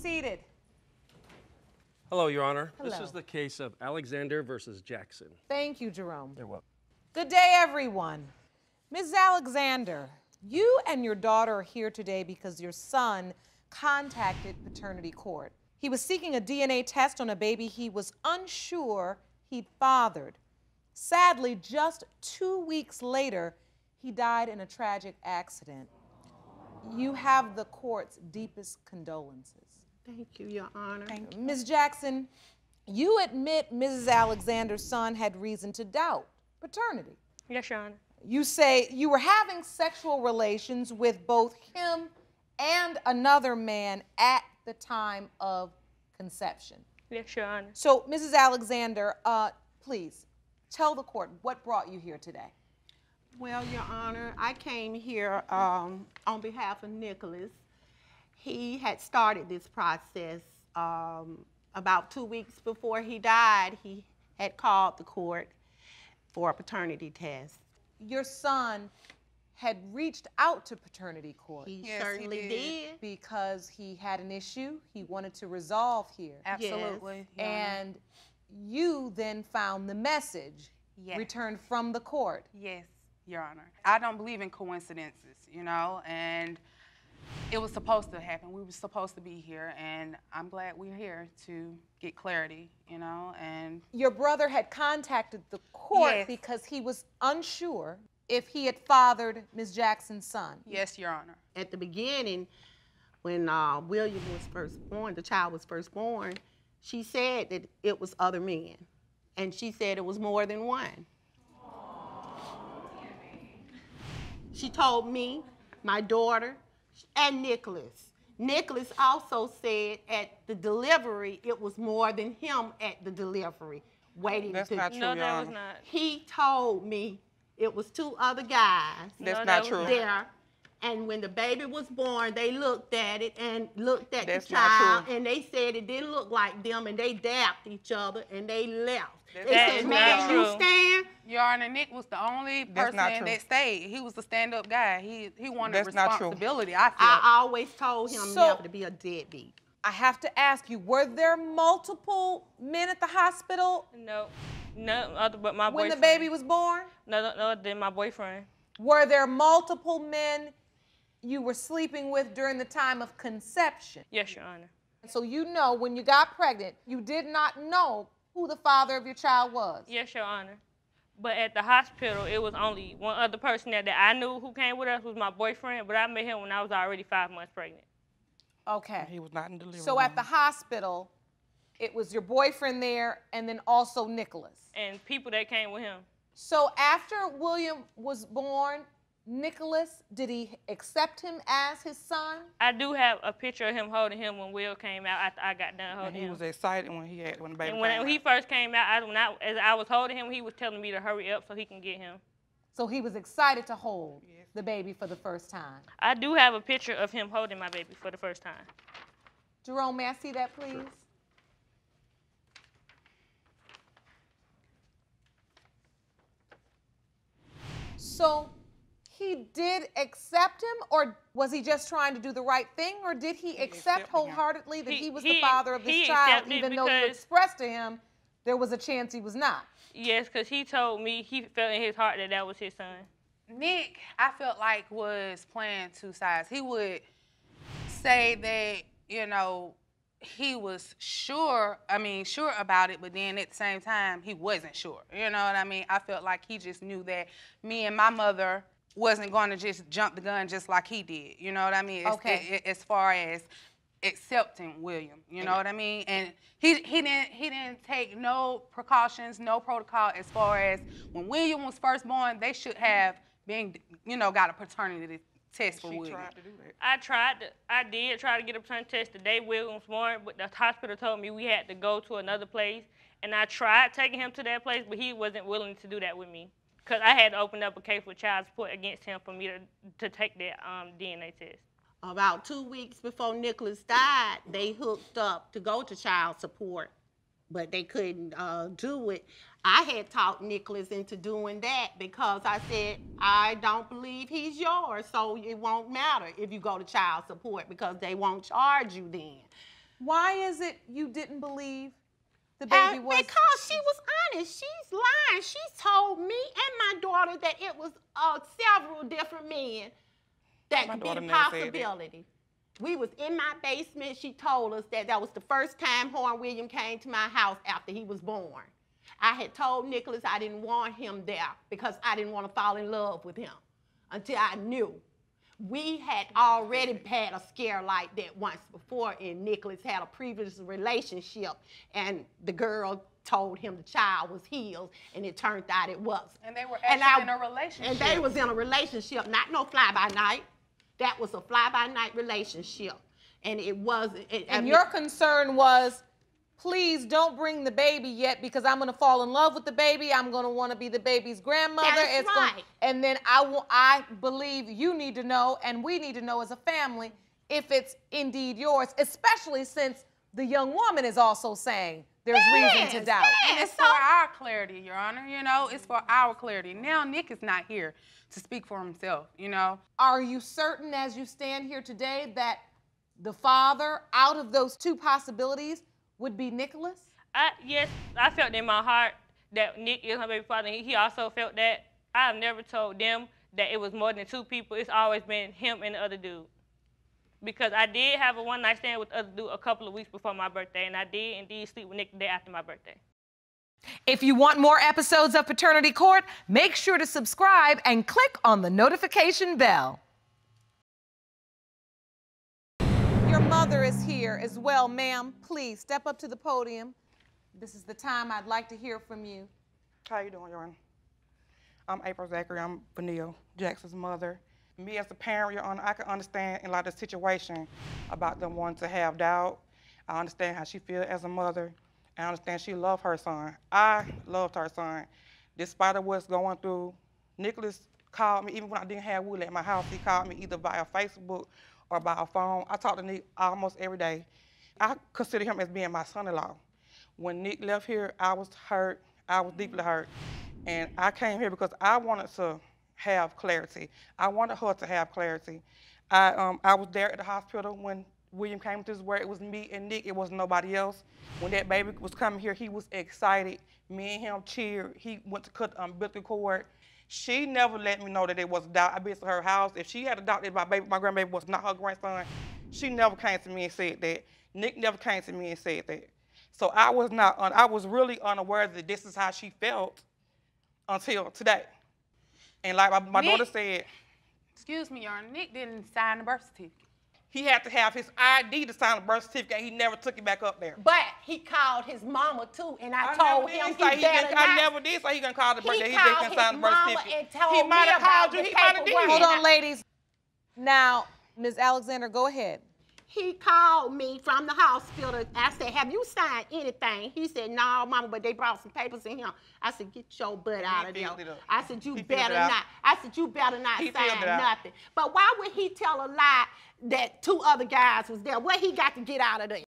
seated. Hello, Your Honor. Hello. This is the case of Alexander versus Jackson. Thank you, Jerome. You're welcome. Good day, everyone. Ms. Alexander, you and your daughter are here today because your son contacted Paternity Court. He was seeking a DNA test on a baby he was unsure he'd fathered. Sadly, just 2 weeks later, he died in a tragic accident. You have the court's deepest condolences. Thank you, Your Honor. Thank you. Ms. Jackson, you admit Mrs. Alexander's son had reason to doubt paternity. Yes, Your Honor. You say you were having sexual relations with both him and another man at the time of conception. Yes, Your Honor. So, Mrs. Alexander, please tell the court what brought you here today. Well, Your Honor, I came here on behalf of Nicholas. He had started this process about 2 weeks before he died. He had called the court for a paternity test. Your son had reached out to Paternity Court. Yes, he certainly did. Because he had an issue he wanted to resolve here. Absolutely. Yes. And you then found the message returned from the court. Yes. Your Honor. I don't believe in coincidences, you know, and it was supposed to happen. We were supposed to be here, and I'm glad we're here to get clarity, you know, and... Your brother had contacted the court because he was unsure if he had fathered Ms. Jackson's son. Yes, Your Honor. At the beginning, when William was first born, the child was first born, she said that it was other men, and she said it was more than one. She told me, my daughter, and Nicholas. Nicholas also said at the delivery, it was more than him at the delivery. That's not true, Your Honor. He told me it was two other guys. That's not true. And when the baby was born, they looked at it and looked at the child, and they said it didn't look like them, and they dapped each other, and they left. They said, man, you stand? Your Honor, Nick was the only person that stayed. He was a stand-up guy. He wanted responsibility, I feel. I always told him never to be a deadbeat. I have to ask you, were there multiple men at the hospital? No, none other but my boyfriend. When the baby was born? No, other than my boyfriend. Were there multiple men you were sleeping with during the time of conception? Yes, Your Honor. So you know when you got pregnant, you did not know who the father of your child was? Yes, Your Honor. But at the hospital, it was only one other person that I knew who came with us was my boyfriend, but I met him when I was already 5 months pregnant. Okay. He was not in delivery. So at the hospital, it was your boyfriend there and then also Nicholas. And people that came with him. So after William was born, Nicholas, did he accept him as his son? I do have a picture of him holding him when Will came out after I got done holding him. He was excited when the baby came out. When he first came out, as I was holding him, he was telling me to hurry up so he can get him. So he was excited to hold the baby for the first time. I do have a picture of him holding my baby for the first time. Jerome, may I see that, please? Sure. So he did accept him, or was he just trying to do the right thing, or did he accept wholeheartedly that he was the father of this child, even though you expressed to him there was a chance he was not? Yes, because he told me he felt in his heart that that was his son. Nick, I felt like, was playing two sides. He would say that, you know, he was sure about it, but then at the same time, he wasn't sure. You know what I mean? I felt like he just knew that me and my mother wasn't going to just jump the gun just like he did. You know what I mean? Okay. As far as accepting William, you know what I mean? And he didn't take no precautions, no protocol as far as when William was first born, they should have been, you know, got a paternity test for William. I did try to get a paternity test the day William was born, but the hospital told me we had to go to another place, and I tried taking him to that place, but he wasn't willing to do that with me. Because I had to open up a case with child support against him for me to take that DNA test. About 2 weeks before Nicholas died, they hooked up to go to child support, but they couldn't do it. I had talked Nicholas into doing that because I said, I don't believe he's yours, so it won't matter if you go to child support because they won't charge you then. Why is it you didn't believe the baby was? Because she was honest. She's lying. She told me and my daughter that it was several different men that could be a possibility. We was in my basement. She told us that that was the first time Horn William came to my house after he was born. I had told Nicholas I didn't want him there because I didn't want to fall in love with him until I knew. We had already had a scare like that once before, and Nicholas had a previous relationship, and the girl told him the child was his, and it turned out it was. And they were actually in a relationship. And they was in a relationship, not no fly-by-night. That was a fly-by-night relationship, and it wasn't. And your concern was, please don't bring the baby yet because I'm going to fall in love with the baby. I'm going to want to be the baby's grandmother. That's right. And then I believe you need to know, and we need to know as a family, if it's indeed yours, especially since the young woman is also saying there's reason to doubt. Yes. And it's for our clarity, Your Honor. You know, it's for our clarity. Now Nick is not here to speak for himself, you know. Are you certain as you stand here today that the father, out of those two possibilities, would be Nicholas? Yes, I felt in my heart that Nick is my baby father, and he also felt that. I have never told them that it was more than two people. It's always been him and the other dude. Because I did have a one-night stand with the other dude a couple of weeks before my birthday, and I did indeed sleep with Nick the day after my birthday. If you want more episodes of Paternity Court, make sure to subscribe and click on the notification bell. Mother is here as well. Ma'am, please step up to the podium. This is the time I'd like to hear from you. How you doing, Your Honor? I'm April Zachary. I'm Benil, Jackson's mother. Me as a parent, Your Honor, I can understand a lot of the situation about them wanting to have doubt. I understand how she feels as a mother. I understand she loved her son. I loved her son. Despite of what's going through, Nicholas called me, even when I didn't have Willie at my house, he called me either via Facebook or by a phone. I talk to Nick almost every day. I consider him as being my son-in-law. When Nick left here, I was hurt. I was deeply hurt. And I came here because I wanted to have clarity. I wanted her to have clarity. I was there at the hospital when William came to this world. It was me and Nick. It wasn't nobody else. When that baby was coming here, he was excited. Me and him cheered. He went to cut the umbilical cord. She never let me know that it was a doubt. I visited her house. If she had a doubt that my grandbaby was not her grandson, she never came to me and said that. Nick never came to me and said that. So I was really unaware that this is how she felt until today. And like my daughter said, excuse me, Your Honor, Nick didn't sign the birth certificate. He had to have his ID to sign the birth certificate. He never took it back up there. But he called his mama too, and I told him he better not. I never did say he gonna call the birth certificate. He didn't sign the birth certificate. He might have called you. He might have did. Hold on, ladies. Now, Ms. Alexander, go ahead. He called me from the hospital. I said, "Have you signed anything?" He said, "No, Mama, but they brought some papers in here." I said, "Get your butt out of there." I said, "You better not." I said, "You better not sign nothing." But why would he tell a lie that two other guys was there? What he got to get out of there?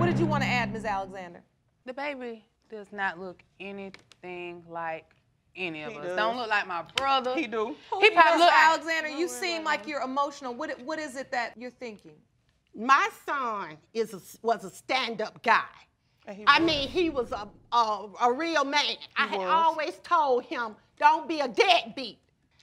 What did you want to add, Ms. Alexander? The baby does not look anything like any of us. Does. Don't look like my brother. He do. He probably look. Alexander, you seem like you're emotional. What is it that you're thinking? My son was a stand-up guy. I mean, he was a real man. I had always told him, don't be a deadbeat.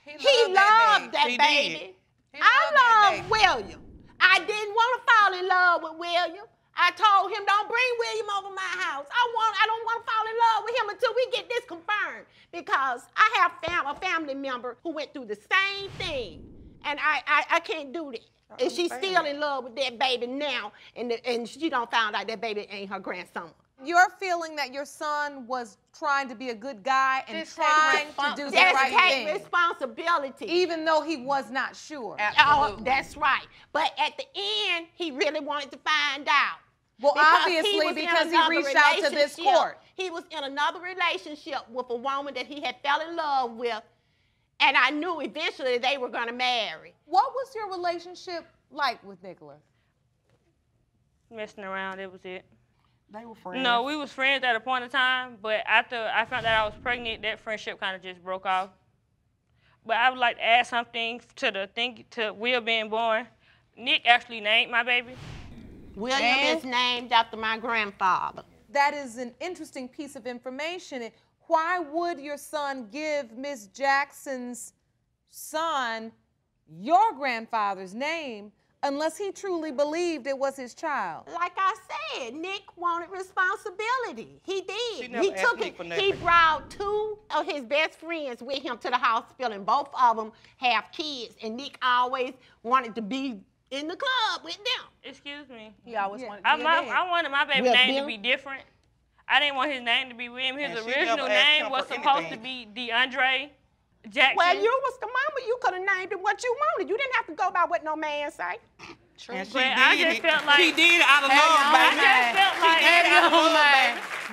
He loved that baby. I loved William. I didn't want to fall in love with William. I told him, don't bring William over my house. I don't want to fall in love with him until we get this confirmed. Because I have a family member who went through the same thing. And I can't do that. And she's still in love with that baby now. And she don't found out that baby ain't her grandson. You're feeling that your son was trying to be a good guy and just trying to do the right thing. Take responsibility. Even though he was not sure. Absolutely. Oh, that's right. But at the end, he really wanted to find out. Well, obviously, because he reached out to this court. He was in another relationship with a woman that he had fell in love with, and I knew eventually they were going to marry. What was your relationship like with Nicholas? Messing around, it was it. They were friends. No, we was friends at a point in time, but after I found out I was pregnant, that friendship kind of just broke off. But I would like to add something to Will being born. Nick actually named my baby. William is named after my grandfather. That is an interesting piece of information. Why would your son give Miss Jackson's son your grandfather's name unless he truly believed it was his child? Like I said, Nick wanted responsibility. He did. He took it. He brought two of his best friends with him to the hospital, and both of them have kids, and Nick always wanted to be in the club with them. Excuse me. He always wanted to be I wanted my baby's name to be different. I didn't want his name to be William. His original name was supposed to be DeAndre Jackson. Well, you was the mama. You could have named it what you wanted. You didn't have to go by what no man say. True. And she did she did it out of love, baby.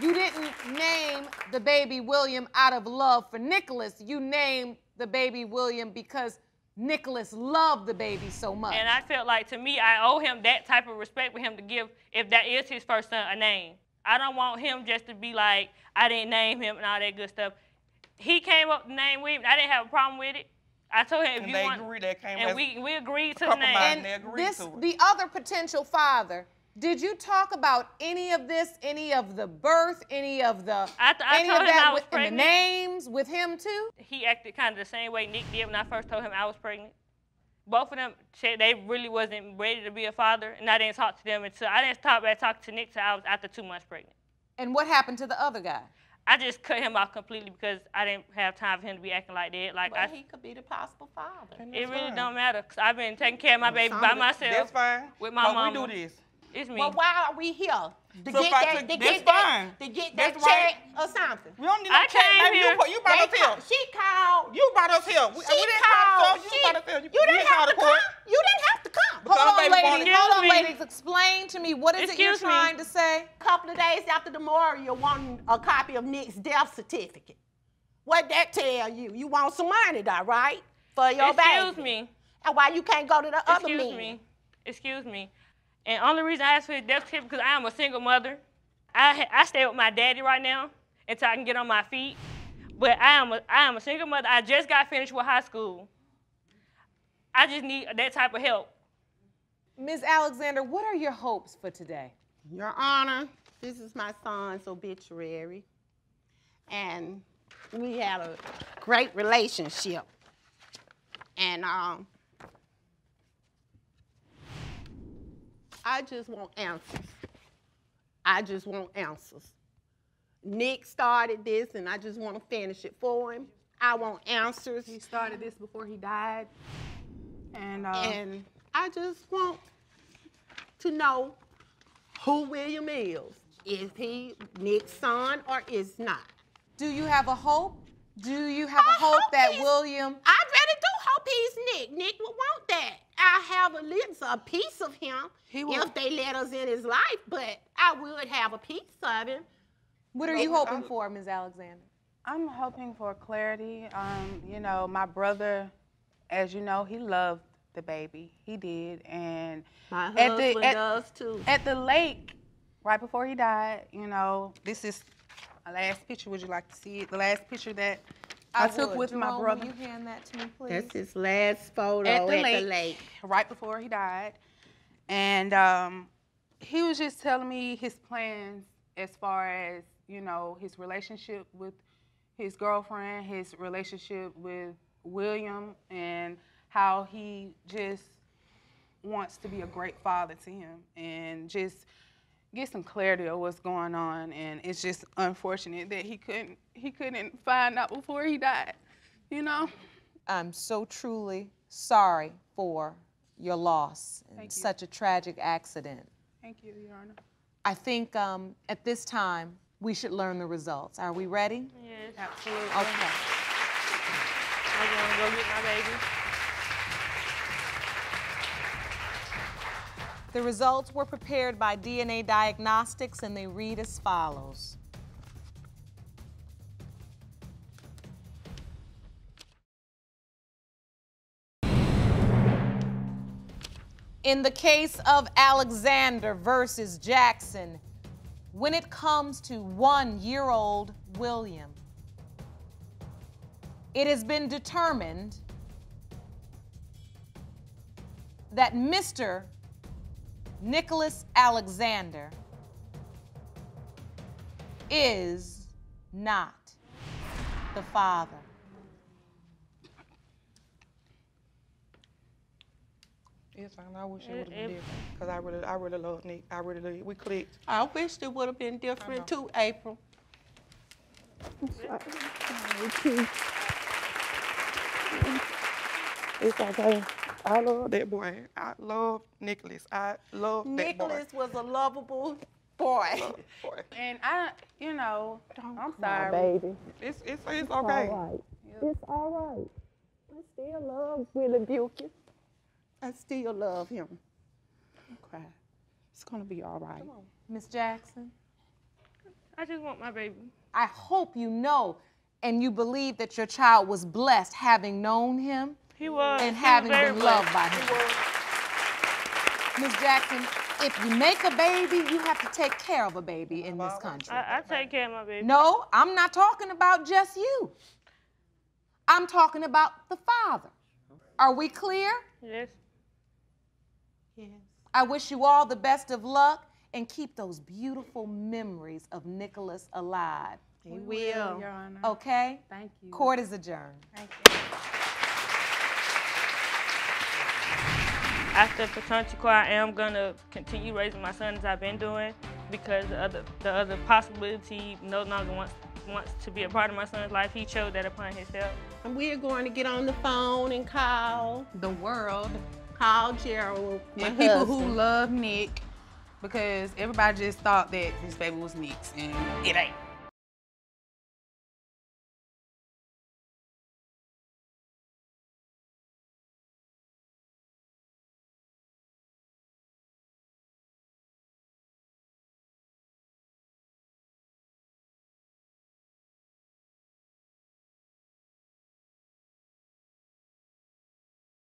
You didn't name the baby William out of love for Nicholas. You named the baby William because Nicholas loved the baby so much. And I felt like, to me, I owe him that type of respect for him to give, if that is his first son, a name. I don't want him just to be like, I didn't name him and all that good stuff. He came up with the name William. I didn't have a problem with it. I told him, if you want... And we agreed to the name. And this, the other potential father, did you talk about any of this, any of the birth, any of the... I told him I was pregnant. And the names with him, too? He acted kind of the same way Nick did when I first told him I was pregnant. Both of them said they really wasn't ready to be a father, and I didn't talk to them until... I talked to Nick until I was after 2 months pregnant. And what happened to the other guy? I just cut him off completely because I didn't have time for him to be acting like that. Like he could be the possible father. It really don't matter, because I've been taking care of my baby by myself. That's fine. With my mama. We do this. It's me. Well, why are we here? To get that check or something. We don't need no check. You brought us here. She called. You brought us here. You didn't have to come. You didn't have to come. Hold on, ladies. Explain to me, what is it you're trying to say? A couple of days after the memorial, wanting a copy of Nick's death certificate. What that tell you? You want some money, though, right? For your baby. Excuse me. And why you can't go to the other meeting? Excuse me. And only reason I asked for his death certificate because I am a single mother. I stay with my daddy right now until I can get on my feet. But I am a single mother. I just got finished with high school. I just need that type of help. Ms. Alexander, what are your hopes for today? Your Honor, this is my son's obituary. And we had a great relationship. And I just want answers. I just want answers. Nick started this, and I just want to finish it for him. I want answers. He started this before he died. And I just want to know who William is. Is he Nick's son or is not? Do you have a hope? Do you have a hope that William... I really do hope he's Nick. Nick will want that. I have a piece of him if they let us in his life, but I would have a piece of him. What are you hoping for, Ms. Alexander? I'm hoping for clarity. You know, my brother, as you know, he loved the baby. He did, and my husband does too. At the lake, right before he died, you know, this is my last picture. Would you like to see it? The last picture that I took with my brother. Will you hand that to me, please? That's his last photo at the lake, right before he died. And he was just telling me his plans as far as, you know, his relationship with his girlfriend, his relationship with William, and how he just wants to be a great father to him and just get some clarity of what's going on. And it's just unfortunate that he couldn't find out before he died, you know? I'm so truly sorry for your loss and such a tragic accident. Thank you, Your Honor. I think at this time, we should learn the results. Are we ready? Yes. Absolutely. Okay. I'm gonna go get my baby. The results were prepared by DNA Diagnostics, and they read as follows. In the case of Alexander versus Jackson, when it comes to 1-year-old William, it has been determined that Mr. Nicholas Alexander is not the father. Yes, and I wish it would have been different, because I really love Nick. I really love, we clicked. I wish it would have been different too, April. It's okay. I love that boy. I love Nicholas. I love that boy. Nicholas was a lovable boy. And I, you know, I'm sorry, baby. It's okay. All right. Yep. It's all right. I still love Willie Buchan. I still love him. Okay. It's gonna be all right. Miss Jackson. I just want my baby. I hope you know and you believe that your child was blessed having known him. He was. And having been loved by him. Miss Jackson, if you make a baby, you have to take care of a baby in this country. I take care of my baby. No, I'm not talking about just you. I'm talking about the father. Are we clear? Yes. Yes. I wish you all the best of luck and keep those beautiful memories of Nicholas alive. He will, Your Honor. Okay? Thank you. Court is adjourned. Thank you. After Paternity Court, I am gonna continue raising my son as I've been doing, because the other possibility no longer wants to be a part of my son's life. He chose that upon himself. And we're going to get on the phone and call the world, call Gerald, and people who love Nick, because everybody just thought that this baby was Nick's, and it ain't.